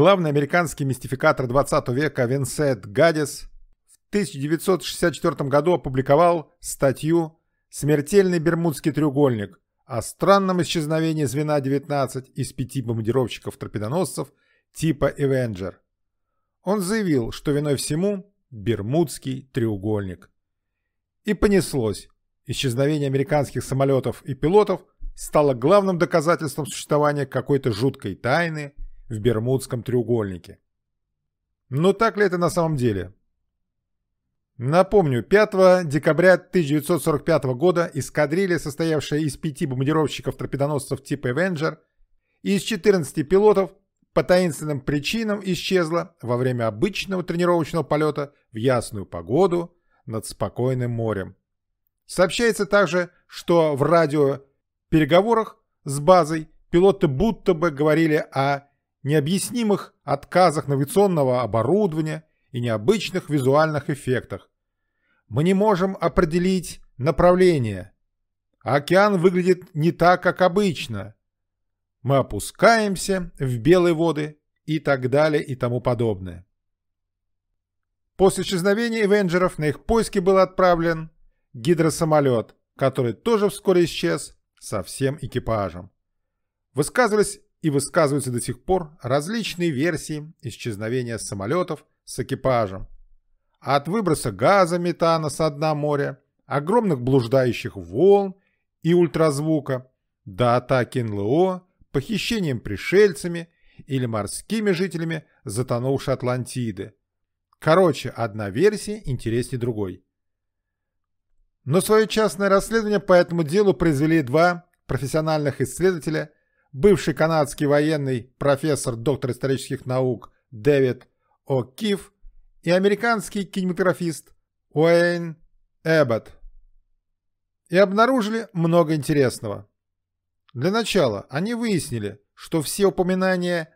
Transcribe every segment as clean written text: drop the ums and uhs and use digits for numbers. Главный американский мистификатор 20 века Винсент Гаддис в 1964 году опубликовал статью «Смертельный Бермудский треугольник» о странном исчезновении звена 19 из 5 бомбардировщиков-торпедоносцев типа «Эвенджер». Он заявил, что виной всему Бермудский треугольник. И понеслось. Исчезновение американских самолетов и пилотов стало главным доказательством существования какой-то жуткой тайны в Бермудском треугольнике. Но так ли это на самом деле? Напомню, 5 декабря 1945 года эскадрилья, состоявшая из 5 бомбардировщиков-торпедоносцев типа «Эвенджер» и из 14 пилотов, по таинственным причинам исчезла во время обычного тренировочного полета в ясную погоду над спокойным морем. Сообщается также, что в радиопереговорах с базой пилоты будто бы говорили о необъяснимых отказах навигационного оборудования и необычных визуальных эффектах. Мы не можем определить направление. Океан выглядит не так, как обычно. Мы опускаемся в белые воды и так далее и тому подобное. После исчезновения «Эвенджеров» на их поиски был отправлен гидросамолет, который тоже вскоре исчез со всем экипажем. Высказывались и высказываются до сих пор различные версии исчезновения самолетов с экипажем. От выброса газа метана со дна моря, огромных блуждающих волн и ультразвука, до атаки НЛО, похищением пришельцами или морскими жителями затонувшей Атлантиды. Короче, одна версия интереснее другой. Но свое частное расследование по этому делу произвели 2 профессиональных исследователя: бывший канадский военный профессор, доктор исторических наук Дэвид О'Кифф и американский кинематографист Уэйн Эбботт. И обнаружили много интересного. Для начала они выяснили, что все упоминания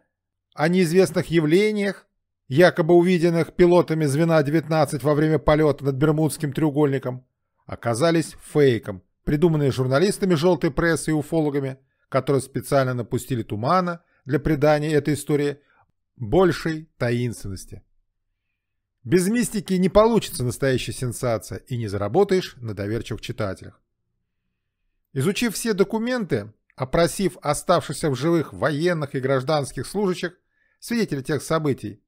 о неизвестных явлениях, якобы увиденных пилотами звена 19 во время полета над Бермудским треугольником, оказались фейком, придуманные журналистами желтой прессы и уфологами, которые специально напустили тумана для придания этой истории большей таинственности. Без мистики не получится настоящая сенсация и не заработаешь на доверчивых читателях. Изучив все документы, опросив оставшихся в живых военных и гражданских служащих, свидетелей тех событий,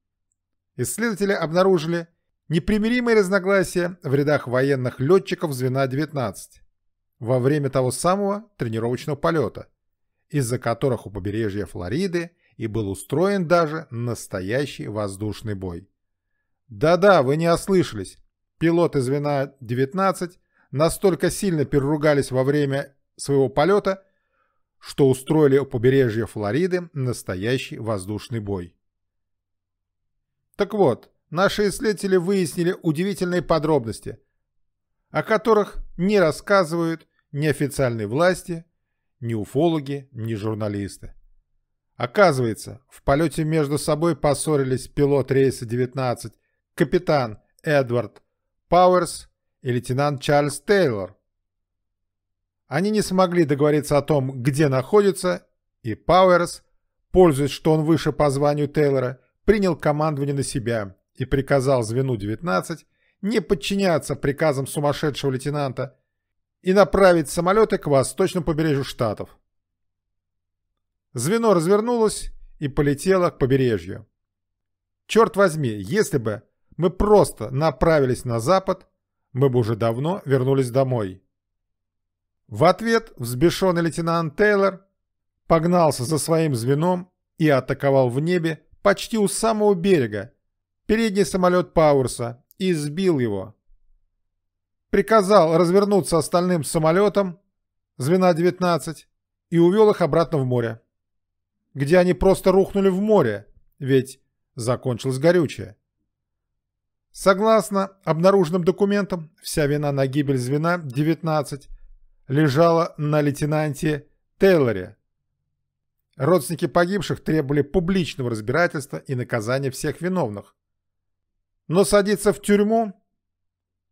исследователи обнаружили непримиримые разногласия в рядах военных летчиков звена 19 во время того самого тренировочного полета, из-за которых у побережья Флориды и был устроен даже настоящий воздушный бой. Да-да, вы не ослышались. Пилоты звена 19 настолько сильно переругались во время своего полета, что устроили у побережья Флориды настоящий воздушный бой. Так вот, наши исследователи выяснили удивительные подробности, о которых не рассказывают ни официальные власти, ни уфологи, ни журналисты. Оказывается, в полете между собой поссорились пилот рейса 19, капитан Эдвард Пауэрс и лейтенант Чарльз Тейлор. Они не смогли договориться о том, где находятся, и Пауэрс, пользуясь, что он выше по званию Тейлора, принял командование на себя и приказал звену 19 не подчиняться приказам сумасшедшего лейтенанта и направить самолеты к восточному побережью штатов. Звено развернулось и полетело к побережью. Черт возьми, если бы мы просто направились на запад, мы бы уже давно вернулись домой. В ответ взбешенный лейтенант Тейлор погнался за своим звеном и атаковал в небе почти у самого берега передний самолет Пауэрса и сбил его. Приказал развернуться остальным самолетам звена 19 и увел их обратно в море, где они просто рухнули в море, ведь закончилось горючее. Согласно обнаруженным документам, вся вина на гибель звена 19 лежала на лейтенанте Тейлоре. Родственники погибших требовали публичного разбирательства и наказания всех виновных. Но садиться в тюрьму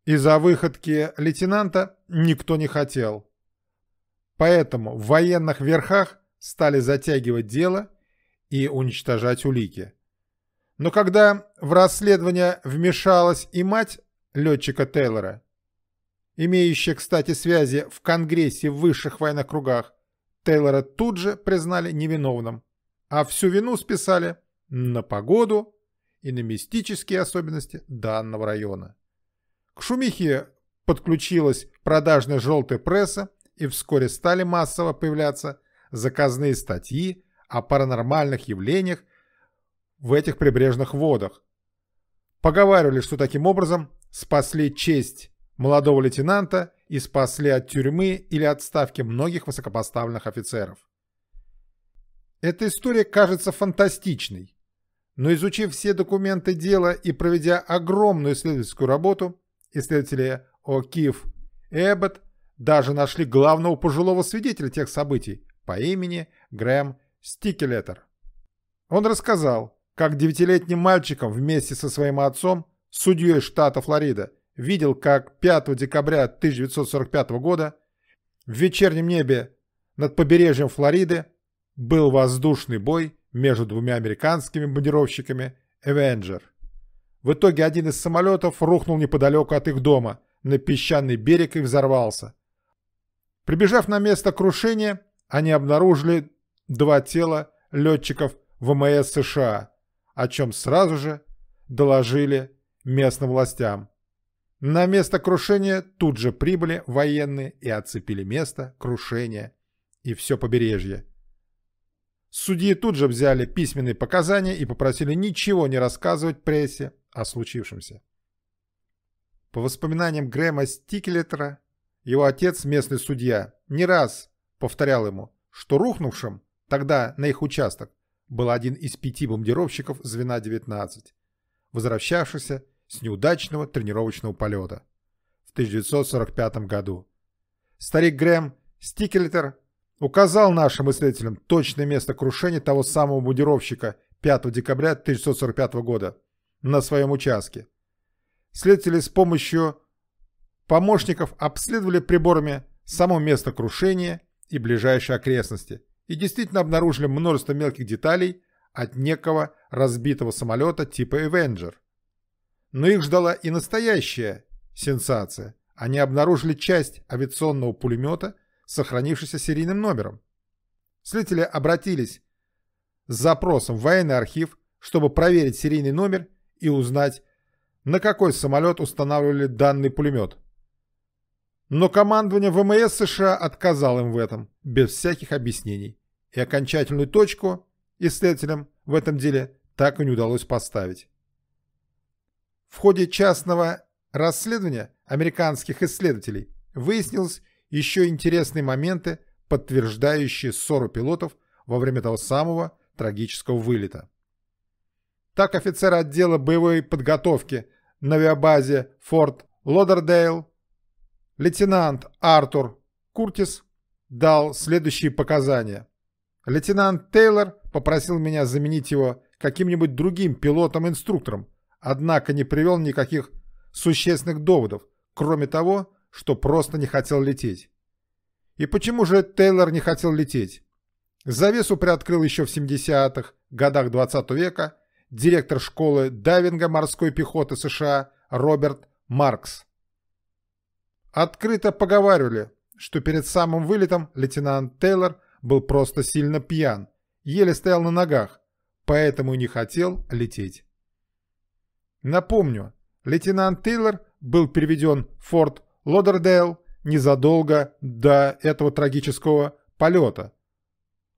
из-за выходки лейтенанта никто не хотел. Поэтому в военных верхах стали затягивать дело и уничтожать улики, Но когда в расследование вмешалась и мать летчика Тейлора, имеющая, кстати, связи в Конгрессе в высших военных кругах, Тейлора тут же признали невиновным, а всю вину списали на погоду и на мистические особенности данного района. К шумихе подключилась продажная желтая пресса, и вскоре стали массово появляться заказные статьи о паранормальных явлениях в этих прибрежных водах. Поговаривали, что таким образом спасли честь молодого лейтенанта и спасли от тюрьмы или отставки многих высокопоставленных офицеров. Эта история кажется фантастичной, но изучив все документы дела и проведя огромную исследовательскую работу, исследователи О'Кифф и Эбботт даже нашли главного пожилого свидетеля тех событий по имени Грэм Стикелетер. Он рассказал, как 9-летним мальчиком вместе со своим отцом, судьей штата Флорида, видел, как 5 декабря 1945 года в вечернем небе над побережьем Флориды был воздушный бой между двумя американскими бомбардировщиками «Эвенджер». В итоге один из самолетов рухнул неподалеку от их дома на песчаный берег и взорвался. Прибежав на место крушения, они обнаружили 2 тела летчиков ВМС США, о чем сразу же доложили местным властям. На место крушения тут же прибыли военные и оцепили место крушения и все побережье. Судьи тут же взяли письменные показания и попросили ничего не рассказывать прессе о случившемся. По воспоминаниям Грэма Стикелетера, его отец, местный судья, не раз повторял ему, что рухнувшим тогда на их участок был один из 5 бомбардировщиков звена 19, возвращавшийся с неудачного тренировочного полета в 1945 году. Старик Грэм Стикелетер указал нашим исследователям точное место крушения того самого бомбардировщика 5 декабря 1945 года на своем участке. Следователи с помощью помощников обследовали приборами само место крушения и ближайшие окрестности, и действительно обнаружили множество мелких деталей от некого разбитого самолета типа «Эвенджер». Но их ждала и настоящая сенсация. Они обнаружили часть авиационного пулемета, сохранившийся серийным номером. Следователи обратились с запросом в военный архив, чтобы проверить серийный номер и узнать, на какой самолет устанавливали данный пулемет. Но командование ВМС США отказало им в этом, без всяких объяснений. И окончательную точку исследователям в этом деле так и не удалось поставить. В ходе частного расследования американских исследователей выяснилось еще интересные моменты, подтверждающие ссору пилотов во время того самого трагического вылета. Так, офицер отдела боевой подготовки на авиабазе Форт Лодердейл, лейтенант Артур Куртис, дал следующие показания. Лейтенант Тейлор попросил меня заменить его каким-нибудь другим пилотом-инструктором, однако не привел никаких существенных доводов, кроме того, что просто не хотел лететь. И почему же Тейлор не хотел лететь? Завесу приоткрыл еще в 70-х годах 20 века директор школы дайвинга морской пехоты США Роберт Маркс. Открыто поговаривали, что перед самым вылетом лейтенант Тейлор был просто сильно пьян, еле стоял на ногах, поэтому и не хотел лететь. Напомню, лейтенант Тейлор был переведен в Форт Лодердейл незадолго до этого трагического полета.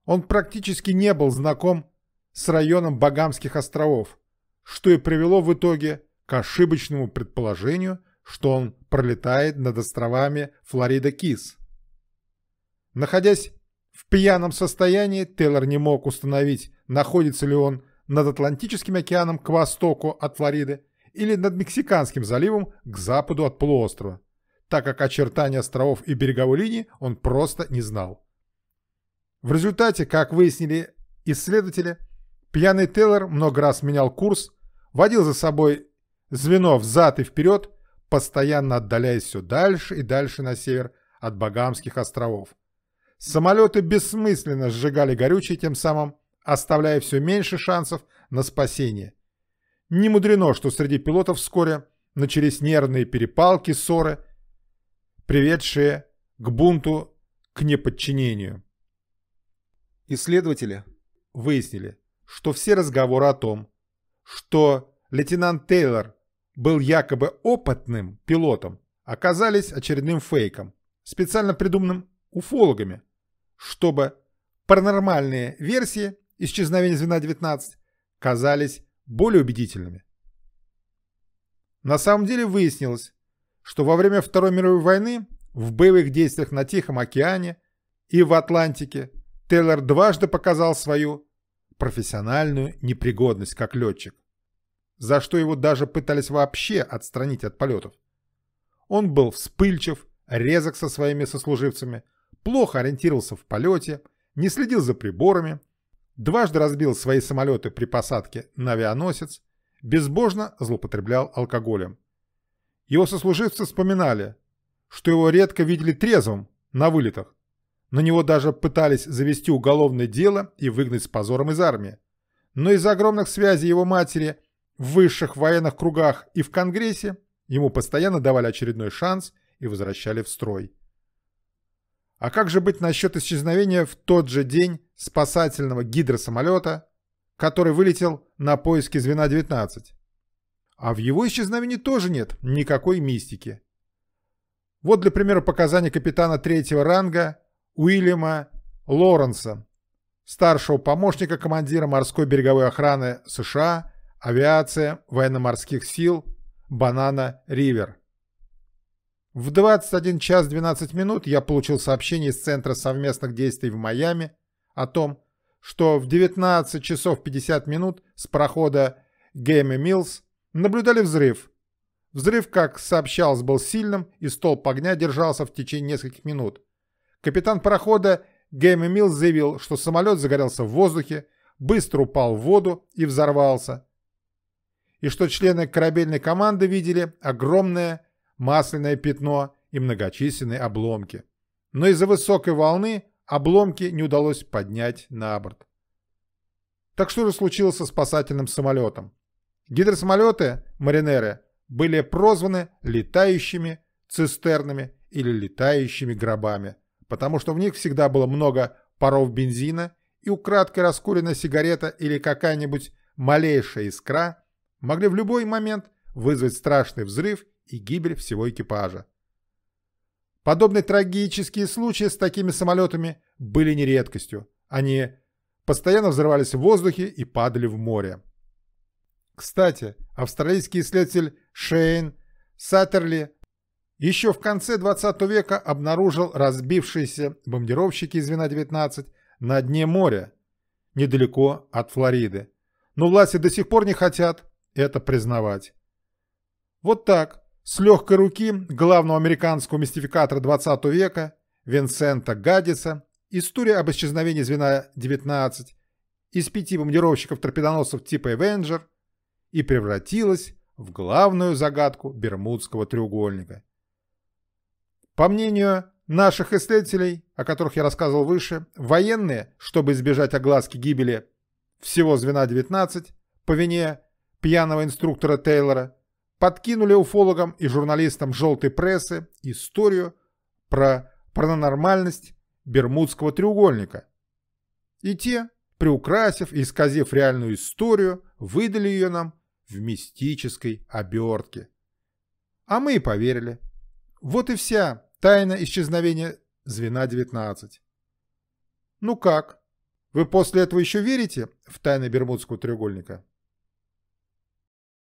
Он практически не был знаком с районом Багамских островов, что и привело в итоге к ошибочному предположению, что он пролетает над островами Флорида-Кис. Находясь в пьяном состоянии, Тейлор не мог установить, находится ли он над Атлантическим океаном к востоку от Флориды или над Мексиканским заливом к западу от полуострова, так как очертания островов и береговой линии он просто не знал. В результате, как выяснили исследователи, пьяный Тейлор много раз менял курс, водил за собой звено взад и вперед, постоянно отдаляясь все дальше и дальше на север от Багамских островов. Самолеты бессмысленно сжигали горючее, тем самым оставляя все меньше шансов на спасение. Не мудрено, что среди пилотов вскоре начались нервные перепалки, ссоры, приведшие к бунту, к неподчинению. Исследователи выяснили, что все разговоры о том, что лейтенант Тейлор был якобы опытным пилотом, оказались очередным фейком, специально придуманным уфологами, чтобы паранормальные версии исчезновения звена 19 казались более убедительными. На самом деле выяснилось, что во время Второй мировой войны в боевых действиях на Тихом океане и в Атлантике Тейлор дважды показал свою профессиональную непригодность как летчик, за что его даже пытались вообще отстранить от полетов. Он был вспыльчив, резок со своими сослуживцами, плохо ориентировался в полете, не следил за приборами, дважды разбил свои самолеты при посадке на авианосец, безбожно злоупотреблял алкоголем. Его сослуживцы вспоминали, что его редко видели трезвым на вылетах. На него даже пытались завести уголовное дело и выгнать с позором из армии. Но из-за огромных связей его матери в высших военных кругах и в Конгрессе ему постоянно давали очередной шанс и возвращали в строй. А как же быть насчет исчезновения в тот же день спасательного гидросамолета, который вылетел на поиски звена 19? А в его исчезновении тоже нет никакой мистики. Вот, для примера, показания капитана третьего ранга Уильяма Лоренса, старшего помощника командира морской береговой охраны США, авиация, военно-морских сил, Банана-Ривер. В 21 час 12 минут я получил сообщение из Центра совместных действий в Майами о том, что в 19 часов 50 минут с парохода Гэмми Милс наблюдали взрыв. Взрыв, как сообщалось, был сильным, и столб огня держался в течение нескольких минут. Капитан парохода Гэмми Милс заявил, что самолет загорелся в воздухе, быстро упал в воду и взорвался, и что члены корабельной команды видели огромное масляное пятно и многочисленные обломки. Но из-за высокой волны обломки не удалось поднять на борт. Так что же случилось со спасательным самолетом? Гидросамолеты, маринеры, были прозваны летающими цистернами или летающими гробами, потому что в них всегда было много паров бензина, и украдкой раскуренная сигарета или какая-нибудь малейшая искра могли в любой момент вызвать страшный взрыв и гибель всего экипажа. Подобные трагические случаи с такими самолетами были не редкостью. Они постоянно взрывались в воздухе и падали в море. Кстати, австралийский исследователь Шейн Сатерли еще в конце 20 века обнаружил разбившиеся бомбардировщики звена 19 на дне моря, недалеко от Флориды. Но власти до сих пор не хотят это признавать. Вот так, с легкой руки главного американского мистификатора 20 века Винсента Гаддиса, история об исчезновении звена 19 из 5 бомбардировщиков-торпедоносцев типа «Эвенджер» и превратилась в главную загадку Бермудского треугольника. По мнению наших исследователей, о которых я рассказывал выше, военные, чтобы избежать огласки гибели всего звена 19 по вине пьяного инструктора Тейлора, подкинули уфологам и журналистам «желтой прессы» историю про паранормальность Бермудского треугольника. И те, приукрасив и исказив реальную историю, выдали ее нам в мистической обертке. А мы и поверили. Вот и вся тайна исчезновения звена 19. Ну как? Вы после этого еще верите в тайны Бермудского треугольника?